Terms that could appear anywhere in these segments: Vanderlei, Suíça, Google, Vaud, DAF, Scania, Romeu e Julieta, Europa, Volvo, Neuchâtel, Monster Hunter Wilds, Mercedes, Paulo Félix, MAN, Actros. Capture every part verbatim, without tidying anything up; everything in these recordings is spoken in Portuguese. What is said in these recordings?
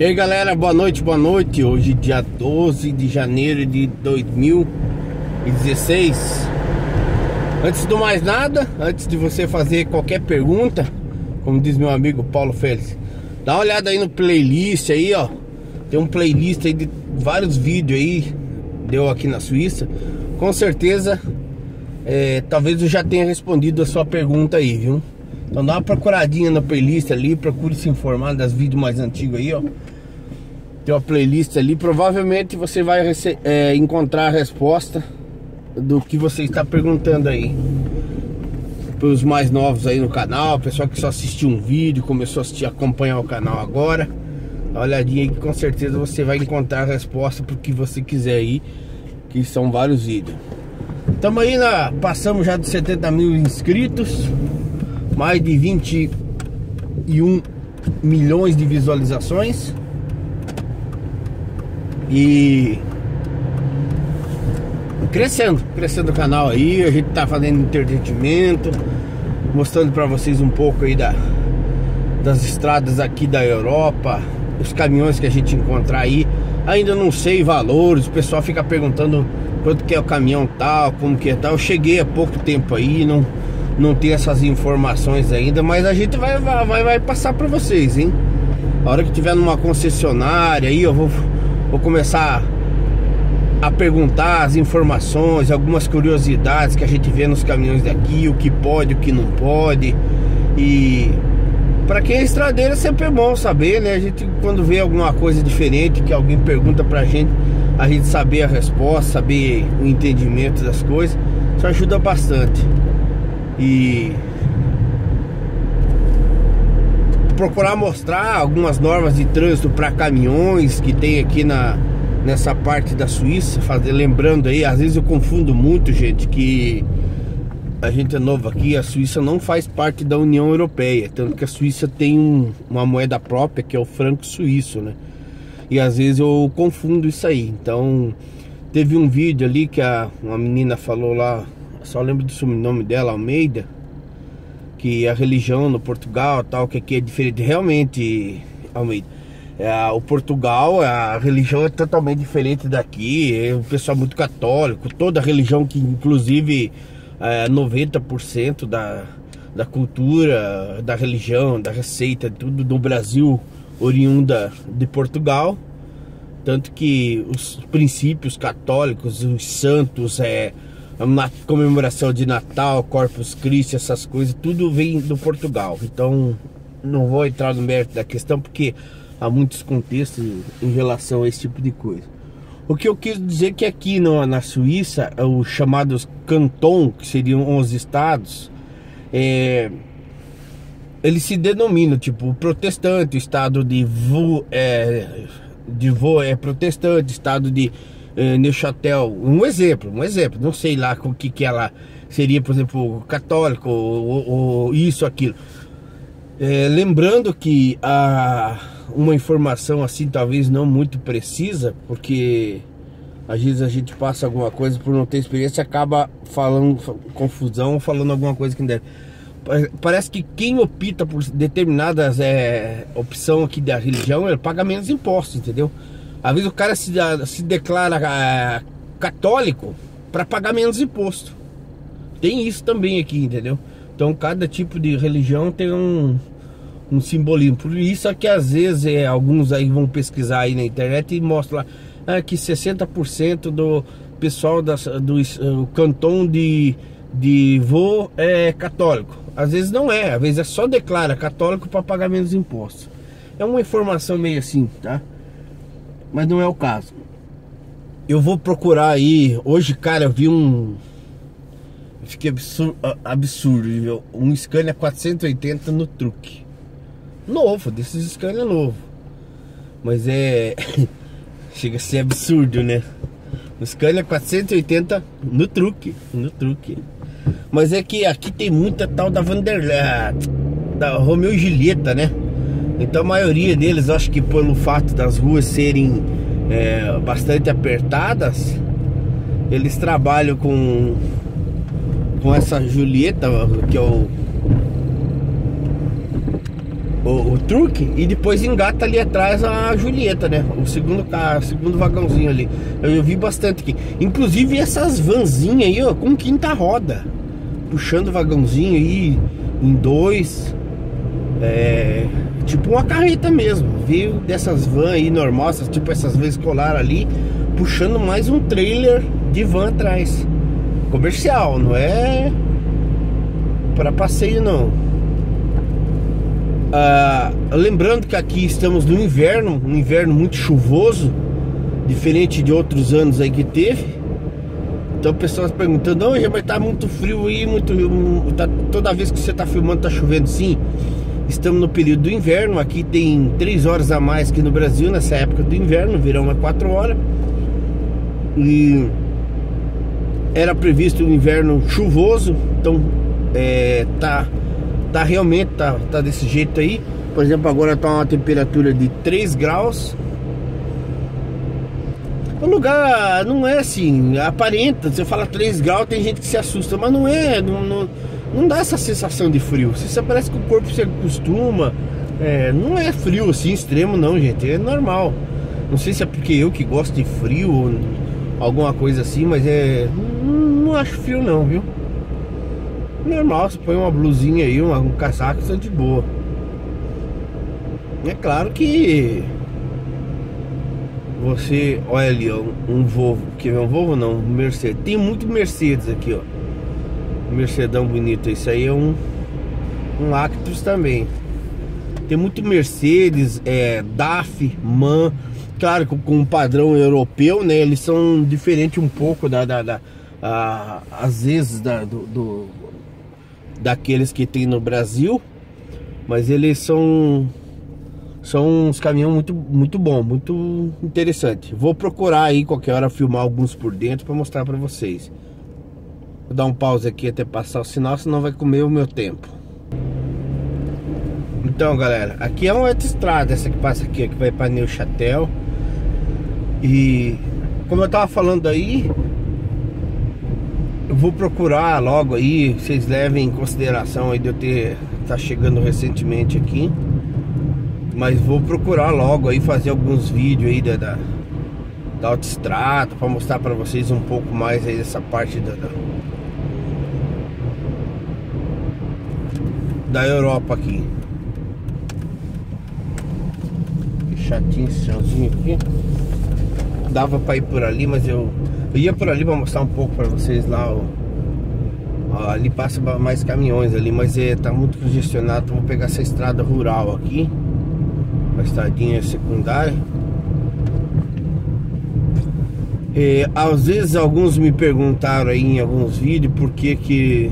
E aí galera, boa noite, boa noite. Hoje dia doze de janeiro de dois mil e dezesseis. Antes do mais nada, antes de você fazer qualquer pergunta, como diz meu amigo Paulo Félix, dá uma olhada aí no playlist aí, ó. Tem um playlist aí de vários vídeos aí, deu aqui na Suíça. Com certeza, é, talvez eu já tenha respondido a sua pergunta aí, viu? Então dá uma procuradinha na playlist ali, procure se informar das vídeos mais antigos aí, ó. Tem uma playlist ali, provavelmente você vai é, encontrar a resposta do que você está perguntando aí. Para os mais novos aí no canal, pessoal que só assistiu um vídeo, começou a assistir, acompanhar o canal agora, dá uma olhadinha aí que com certeza você vai encontrar a resposta para o que você quiser aí, que são vários vídeos. Estamos aí, na, passamos já dos setenta mil inscritos, mais de vinte e um milhões de visualizações. E crescendo, crescendo o canal aí. A gente tá fazendo entretenimento, mostrando pra vocês um pouco aí da, das estradas aqui da Europa, os caminhões que a gente encontrar aí. Ainda não sei valores, o pessoal fica perguntando quanto que é o caminhão tal, como que é tal. Eu cheguei há pouco tempo aí, não... não tem essas informações ainda, mas a gente vai, vai, vai passar para vocês, hein? A hora que tiver numa concessionária aí, eu vou, vou começar a perguntar as informações, algumas curiosidades que a gente vê nos caminhões daqui, o que pode, o que não pode. E para quem é estradeiro é sempre bom saber, né? A gente, quando vê alguma coisa diferente que alguém pergunta pra gente, a gente saber a resposta, saber o entendimento das coisas, isso ajuda bastante. E procurar mostrar algumas normas de trânsito para caminhões que tem aqui na, nessa parte da Suíça. Fazer, lembrando aí, às vezes eu confundo muito, gente, que a gente é novo aqui, a Suíça não faz parte da União Europeia, tanto que a Suíça tem um, uma moeda própria, que é o franco suíço, né? E às vezes eu confundo isso aí. Então teve um vídeo ali que a, uma menina falou lá, só lembro do sobrenome dela, Almeida, que a religião no Portugal tal, que aqui é diferente. Realmente, Almeida, é, o Portugal, a religião é totalmente diferente daqui. É um pessoal muito católico, toda religião, que inclusive é, noventa por cento da, da cultura, da religião, da receita, tudo do Brasil, oriunda de Portugal. Tanto que os princípios católicos, os santos, é... na comemoração de Natal, Corpus Christi, essas coisas, tudo vem do Portugal. Então não vou entrar no mérito da questão, porque há muitos contextos em relação a esse tipo de coisa. O que eu quis dizer é que aqui no, na Suíça, os chamados cantons, que seriam os estados, é, eles se denominam, tipo, protestante, o estado de Vaux é, de Vaux é protestante, estado de Neuchâtel, um exemplo, um exemplo, não sei lá o que que ela seria, por exemplo, católico ou, ou, ou isso, aquilo. É, lembrando que há uma informação assim, talvez não muito precisa, porque às vezes a gente passa alguma coisa por não ter experiência, acaba falando confusão, falando alguma coisa que não deve. Parece que quem opta por determinadas é, opção aqui da religião, ele paga menos impostos, entendeu? Às vezes o cara se, se declara é, católico para pagar menos imposto. Tem isso também aqui, entendeu? Então cada tipo de religião tem um, um simbolismo. Por isso é que às vezes é, alguns aí vão pesquisar aí na internet e mostram lá é, que sessenta por cento do pessoal da, do uh, canton de, de Vaud é católico. Às vezes não é, às vezes é só declara católico para pagar menos impostos. É uma informação meio assim, tá? Mas não é o caso. Eu vou procurar aí. Hoje, cara, eu vi um... fiquei absurdo, absurdo, viu? Um Scania quatrocentos e oitenta no truque. Novo, desses Scania novo. Mas é... chega a ser absurdo, né? Um Scania quatrocentos e oitenta no truque. No truque. Mas é que aqui tem muita tal da Vanderlei, da Romeu e Julieta, né? Então a maioria deles, acho que pelo fato das ruas serem é, bastante apertadas, eles trabalham com com essa Julieta, que é o, o, o truque e depois engata ali atrás a Julieta, né? O segundo carro, o segundo vagãozinho ali. Eu, eu vi bastante aqui. Inclusive essas vanzinhas aí, ó, com quinta roda. Puxando o vagãozinho aí em dois. É... tipo uma carreta mesmo, viu? Dessas vans aí normal, essas, tipo essas vans escolar ali, puxando mais um trailer de van atrás. Comercial, não é para passeio não. Ah, lembrando que aqui estamos no inverno, um inverno muito chuvoso, diferente de outros anos aí que teve. Então o pessoal se perguntando, não, mas tá muito frio aí, muito, tá, toda vez que você tá filmando tá chovendo. Sim, estamos no período do inverno, aqui tem três horas a mais que no Brasil nessa época do inverno, verão é quatro horas. E era previsto um inverno chuvoso, então é, tá, tá realmente, tá, tá desse jeito aí. Por exemplo, agora tá uma temperatura de três graus. O lugar não é assim, aparenta, você fala três graus, tem gente que se assusta, mas não é, não, não, não dá essa sensação de frio. Você parece que o corpo se acostuma, é, não é frio assim, extremo não, gente, é normal. Não sei se é porque eu que gosto de frio ou alguma coisa assim, mas é... Não, não acho frio não, viu? Normal, você põe uma blusinha aí, um, um casaco, está de boa. É claro que... Você, olha ali, ó, um Volvo, que é um Volvo não, um Mercedes. Tem muito Mercedes aqui, ó. Mercedão bonito, isso aí é um... Um Actros também. Tem muito Mercedes, é... D A F, M A N... Claro, com o padrão europeu, né? Eles são diferentes um pouco da, da, da a, às vezes da, do, do, daqueles que tem no Brasil, mas eles são são uns caminhões muito muito bom, muito interessante. Vou procurar aí qualquer hora filmar alguns por dentro para mostrar para vocês. Vou dar um pause aqui até passar o sinal, senão vai comer o meu tempo. Então, galera, aqui é uma autoestrada, essa que passa aqui, que vai para Neuchâtel. E como eu tava falando aí, eu vou procurar logo aí, vocês levem em consideração aí de eu ter tá chegando recentemente aqui, mas vou procurar logo aí fazer alguns vídeos aí da da, da autoestrada para mostrar para vocês um pouco mais aí dessa parte da, da da Europa aqui. Chatinho esse chãozinho aqui. Dava pra ir por ali, mas eu, eu ia por ali pra mostrar um pouco pra vocês lá. Ó. Ó, ali passa mais caminhões ali, mas é, tá muito congestionado. Então vou pegar essa estrada rural aqui, uma estradinha secundária. É, às vezes alguns me perguntaram aí em alguns vídeos por que que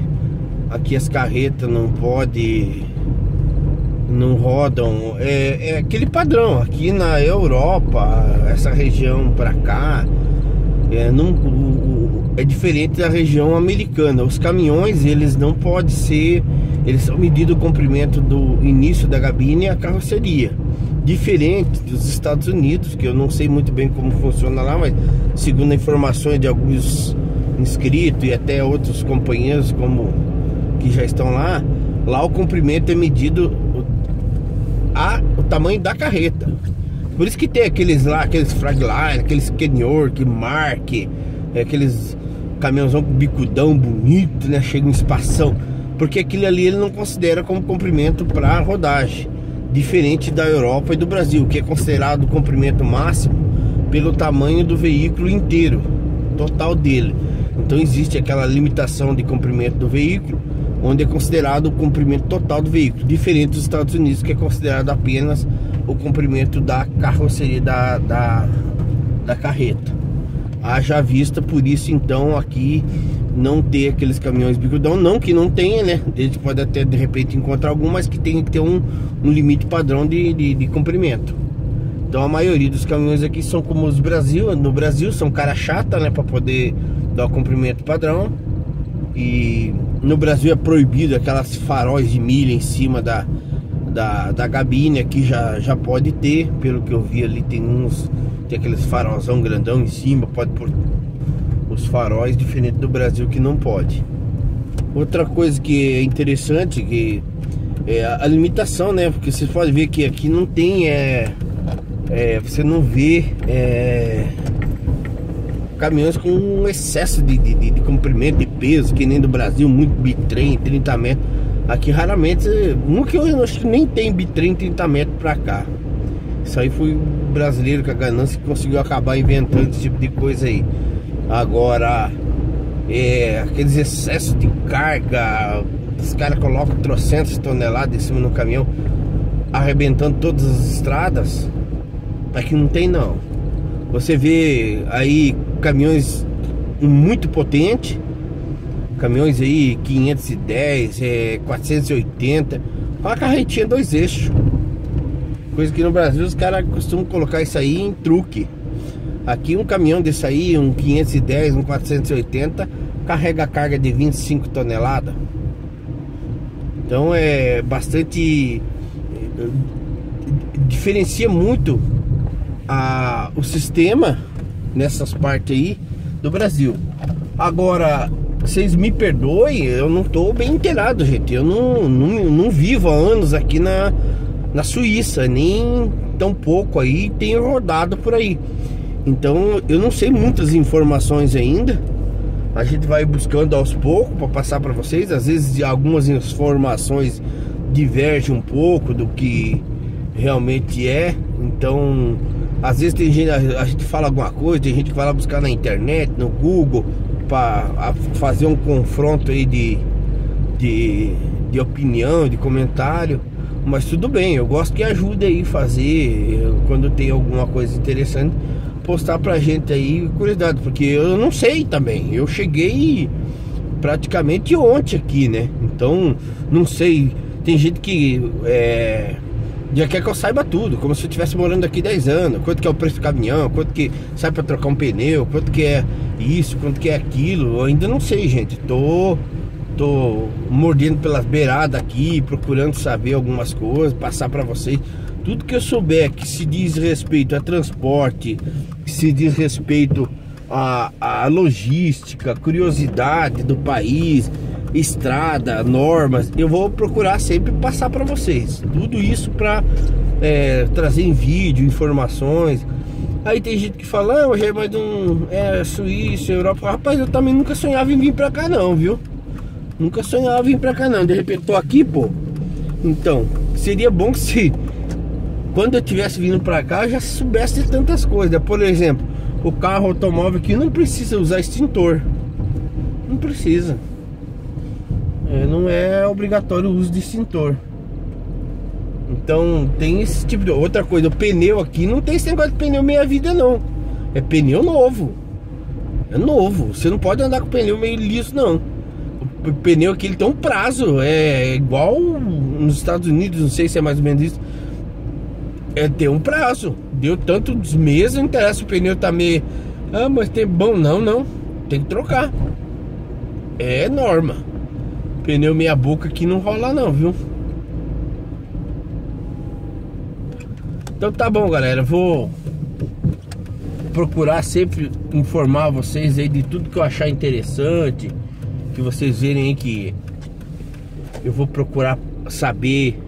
aqui as carretas não podem... não rodam, é, é aquele padrão aqui na Europa, essa região para cá é, não, o, é diferente da região americana. Os caminhões, eles não podem ser, eles são medidos o comprimento do início da gabine e a carroceria, diferente dos Estados Unidos, que eu não sei muito bem como funciona lá, mas segundo informações de alguns inscritos e até outros companheiros como que já estão lá, lá o comprimento é medido A, o tamanho da carreta. Por isso que tem aqueles lá, aqueles fragline, aqueles Kenyor, que marque, é, aqueles caminhãozão com bicudão bonito, né? Chega um espação, porque aquilo ali ele não considera como comprimento para rodagem, diferente da Europa e do Brasil, que é considerado o comprimento máximo pelo tamanho do veículo inteiro, total dele. Então existe aquela limitação de comprimento do veículo, onde é considerado o comprimento total do veículo, diferente dos Estados Unidos, que é considerado apenas o comprimento da carroceria, da, da, da carreta. Haja vista, por isso então aqui não ter aqueles caminhões bicudão, não que não tenha, né? A gente pode até de repente encontrar algum, mas que tem que ter um, um limite padrão de, de, de comprimento. Então a maioria dos caminhões aqui são como os Brasil, no Brasil são cara chata, né? Para poder dar o comprimento padrão. E no Brasil é proibido aquelas faróis de milha em cima da, da, da gabine, aqui já, já pode ter, pelo que eu vi ali tem uns, tem aqueles farolzão grandão em cima, pode pôr os faróis, diferente do Brasil que não pode. Outra coisa que é interessante, que é, a limitação, né? Porque vocês podem ver que aqui não tem é, é, você não vê é, caminhões com um excesso de, de, de, de comprimento, de peso, que nem do Brasil, muito bitrem, trinta metros. Aqui raramente, nunca, eu acho que nem tem bitrem trinta metros pra cá. Isso aí foi o brasileiro com a ganância que conseguiu acabar inventando esse tipo de coisa aí. Agora, é, aqueles excessos de carga, os caras colocam trocentas toneladas em cima no caminhão, arrebentando todas as estradas. Aqui não tem não. Você vê aí caminhões muito potentes, caminhões aí quinhentos e dez, é, quatrocentos e oitenta, uma carretinha dois eixos, coisa que no Brasil os caras costumam colocar isso aí em truque. Aqui um caminhão desse aí, um quinhentos e dez, um quatrocentos e oitenta, carrega a carga de vinte e cinco toneladas. Então é bastante, diferencia muito a, o sistema nessas partes aí do Brasil. Agora, vocês me perdoem, eu não tô bem inteirado, gente. Eu não, não, não vivo há anos aqui na, na Suíça, nem tão pouco aí tenho rodado por aí. Então eu não sei muitas informações ainda. A gente vai buscando aos poucos para passar para vocês. Às vezes algumas informações divergem um pouco do que realmente é. Então às vezes tem gente, a gente fala alguma coisa, tem gente que vai lá buscar na internet, no Google, para fazer um confronto aí de, de, de opinião, de comentário. Mas tudo bem, eu gosto que ajude aí fazer, eu, quando tem alguma coisa interessante, postar pra gente aí, curiosidade, porque eu não sei também. Eu cheguei praticamente ontem aqui, né? Então, não sei. Tem gente que é, já quer que eu saiba tudo, como se eu estivesse morando aqui dez anos. Quanto que é o preço do caminhão, quanto que sai pra trocar um pneu, quanto que é isso, quanto que é aquilo. Eu ainda não sei, gente. Tô, tô mordendo pelas beiradas aqui, procurando saber algumas coisas, passar pra vocês. Tudo que eu souber que se diz respeito a transporte, que se diz respeito a, a logística, curiosidade do país, estrada, normas, eu vou procurar sempre passar para vocês. Tudo isso para é, trazer em vídeo, informações. Aí tem gente que fala, ah, hoje é mais um é, Suíça, Europa. Rapaz, eu também nunca sonhava em vir para cá não, viu? Nunca sonhava em vir para cá não. De repente tô aqui, pô. Então, seria bom que se quando eu tivesse vindo para cá eu já soubesse de tantas coisas. Por exemplo, o carro automóvel aqui não precisa usar extintor. Não precisa. É, não é obrigatório o uso de extintor. Então tem esse tipo de outra coisa. O pneu aqui não tem esse negócio de pneu meia vida não. É pneu novo. É novo. Você não pode andar com pneu meio liso não. O pneu aqui ele tem um prazo. É igual nos Estados Unidos, não sei se é mais ou menos isso. É ter um prazo. Deu tanto dos meses, não interessa o pneu tá meio. Ah, mas tem bom não, não. Tem que trocar. É norma. Pneu meia boca aqui não rola não, viu? Então tá bom, galera, vou procurar sempre informar vocês aí de tudo que eu achar interessante, que vocês verem aí que eu vou procurar saber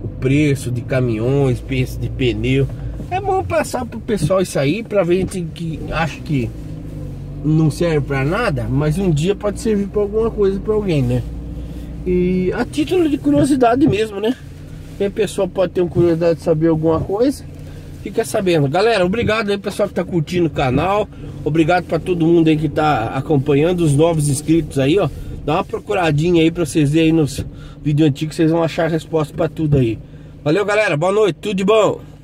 o preço de caminhões, preço de pneu. É bom passar pro pessoal isso aí, pra ver gente que acha que não serve pra nada, mas um dia pode servir pra alguma coisa pra alguém, né? E a título de curiosidade mesmo, né? Tem pessoa pode ter uma curiosidade de saber alguma coisa, fica sabendo. Galera, obrigado aí pessoal que tá curtindo o canal. Obrigado pra todo mundo aí que tá acompanhando, os novos inscritos aí, ó. Dá uma procuradinha aí pra vocês verem aí nos vídeos antigos, vocês vão achar a resposta pra tudo aí. Valeu, galera, boa noite, tudo de bom.